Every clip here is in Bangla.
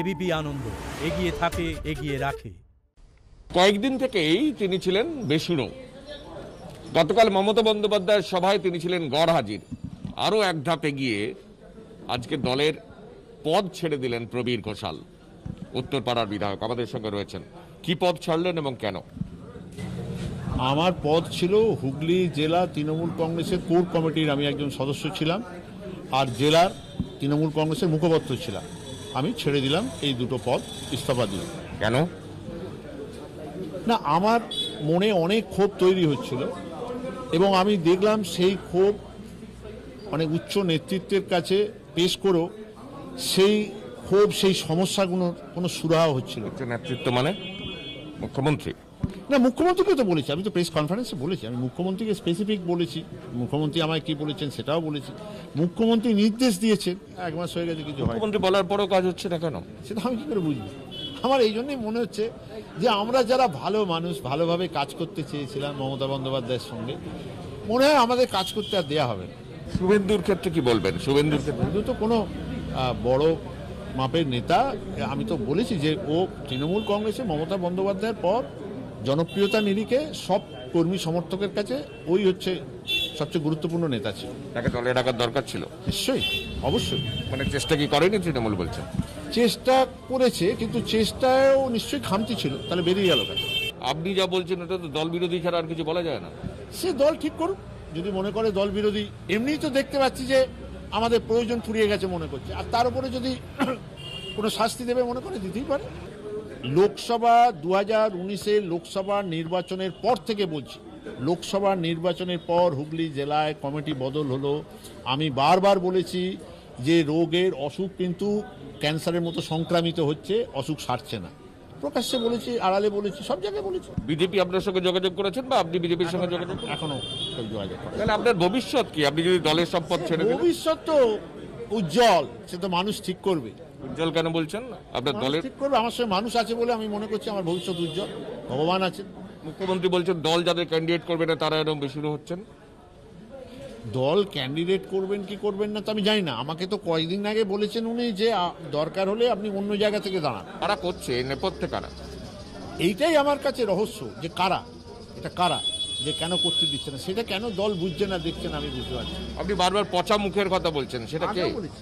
এবিপি আনন্দ এগিয়ে থাকে এগিয়ে রাখে। কয়েকদিন থেকেই তিনি ছিলেন বেসুরো। গতকাল মমতা বন্দ্যোপাধ্যায়ের সভায় তিনি ছিলেন গড় হাজির। আরও এক ধাপ এগিয়ে আজকে দলের পদ ছেড়ে দিলেন প্রবীর ঘোষাল, উত্তরপাড়ার বিধায়ক, আমাদের সঙ্গে রয়েছেন। কি পদ ছাড়লেন এবং কেন? আমার পদ ছিল হুগলি জেলা তৃণমূল কংগ্রেসের কোর কমিটির আমি একজন সদস্য ছিলাম আর জেলার তৃণমূল কংগ্রেসের মুখপাত্র ছিলাম। আমি ছেড়ে দিলাম এই দুটো পদ, ইস্তফা দিলাম। কেন? না, আমার মনে অনেক ক্ষোভ তৈরি হচ্ছিল এবং আমি দেখলাম সেই ক্ষোভ অনেক উচ্চ নেতৃত্বের কাছে পেশ করো, সেই ক্ষোভ সেই সমস্যাগুলো কোনো সুরাহ হচ্ছিল। উচ্চ নেতৃত্ব মানে মুখ্যমন্ত্রী? না, মুখ্যমন্ত্রীকে তো বলেছি, আমি তো প্রেস কনফারেন্সে বলেছি, আমি মুখ্যমন্ত্রীকে স্পেসিফিক বলেছি, মুখ্যমন্ত্রী আমায় কী বলেছেন সেটাও বলেছি, মুখ্যমন্ত্রী নির্দেশ দিয়েছেন। এক মাস হয়ে গেছে, কিছু মুখ্যমন্ত্রী বলার পরেও কাজ হচ্ছে না কেন, সেটা আমি কী করে বুঝবো? আমার এই জন্যই মনে হচ্ছে যে আমরা যারা ভালো মানুষ, ভালোভাবে কাজ করতে চেয়েছিলাম মমতা বন্দ্যোপাধ্যায়ের সঙ্গে, মনে হয় আমাদের কাজ করতে আর দেওয়া হবে না। শুভেন্দুর ক্ষেত্রে কী বলবেন? শুভেন্দু তো কোনো বড় মাপের নেতা, আমি তো বলেছি যে ও তৃণমূল কংগ্রেসে মমতা বন্দ্যোপাধ্যায়ের পর জনপ্রিয়তা নিরিখে সব কর্মী সমর্থকের কাছে ওই হচ্ছে সবচেয়ে গুরুত্বপূর্ণ নেতা ছিল। তাকে দলে রাখার দরকার ছিল নিশ্চয়ই, অবশ্যই। মানে চেষ্টা কি করেনি তৃণমূল বলছে? চেষ্টা করেছে, কিন্তু চেষ্টায়ও নিশ্চয়ই খামতি ছিল, তাহলে বেরিয়ে গেল কেন? আপনি যা বলছেন ওটা তো দল বিরোধী ছাড়া আর কিছু বলা যায় না। সে দল ঠিক করুক, যদি মনে করে দল বিরোধী। এমনিই তো দেখতে পাচ্ছি যে আমাদের প্রয়োজন ফুরিয়ে গেছে মনে করছে, আর তার উপরে যদি কোনো শাস্তি দেবে মনে করে দিতেই পারে। লোকসভা 2019-এর লোকসভা নির্বাচনের পর থেকে বলছি, লোকসভা নির্বাচনের পর হুগলি জেলায় কমিটি বদল হলো। আমি বারবার বলেছি যে রোগের অসুখ কিন্তু ক্যান্সারের মতো সংক্রামিত হচ্ছে, অসুখ সারছে না। প্রকাশ্যে বলেছি, আড়ালে বলেছি, সব জায়গায় বলেছি। বিজেপি আপনার সঙ্গে যোগাযোগ করেছেন বা আপনি বিজেপির সঙ্গে যোগাযোগ? এখনো যোগাযোগ। তাহলে আপনার ভবিষ্যৎ কি, আপনি যদি দলের সব পথ ছেড়ে দেন? ভবিষ্যৎ তো উজ্জ্বল, সে তো মানুষ ঠিক করবে। উজ্জ্বল কেন বলছেন? আপনার দলের ঠিক করবে, আমার সঙ্গে মানুষ আছে বলে আমি মনে করছি আমার ভবিষ্যৎ উজ্জ্বল। ভগবান আছেন। মুখ্যমন্ত্রী বলছেন দল যাদের ক্যান্ডিডেট করবে না তারা এরকম বেশি হচ্ছেন। দল ক্যান্ডিডেট করবেন কি করবেন না তো আমি জানি না। আমাকে তো কয়েকদিন আগে বলেছেন উনি যে দরকার হলে আপনি অন্য জায়গা থেকে দাঁড়ান। কারা করছে নেপথ্যে, কারা? এইটাই আমার কাছে রহস্য যে কারা, এটা কারা যে কেন করতে দিচ্ছে না, সেটা কেন দল বুঝছে না, দেখছে না, আমি বুঝতে পারছি। আপনি বারবার পচা মুখের কথা বলছেন, সেটা কে বলেছে?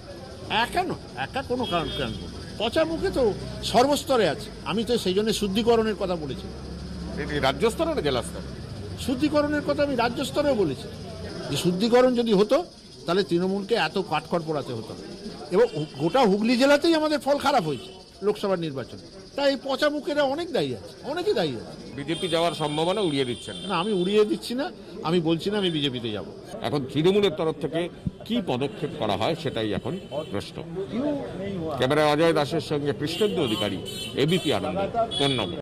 একা কোনো কারণ কেন? পচা মুখে তো সর্বস্তরে আছে। আমি তো সেই জন্য শুদ্ধিকরণের কথা বলেছি, রাজ্য স্তরে না জেলা স্তরে। শুদ্ধিকরণের কথা আমি রাজ্য স্তরেও বলেছি যে শুদ্ধিকরণ যদি হতো তাহলে তৃণমূলকে এত কাঠখড় পোড়াতে হতো না। এবং গোটা হুগলি জেলাতেই আমাদের ফল খারাপ হয়েছে লোকসভা নির্বাচনে, তাই এই পচা মুখেরা অনেক দায়ী আছে, অনেকে দায়ী আছে। বিজেপি যাওয়ার সম্ভাবনা উড়িয়ে দিচ্ছেন? না, আমি উড়িয়ে দিচ্ছি না, আমি বলছি না আমি বিজেপিতে যাব। এখন তৃণমূলের তরফ থেকে কি পদক্ষেপ করা হয় সেটাই এখন প্রশ্ন। ক্যামেরায় অজয় দাসের সঙ্গে কৃষ্ণেন্দু অধিকারী, এবিপি আনন্দ, ধন্যবাদ।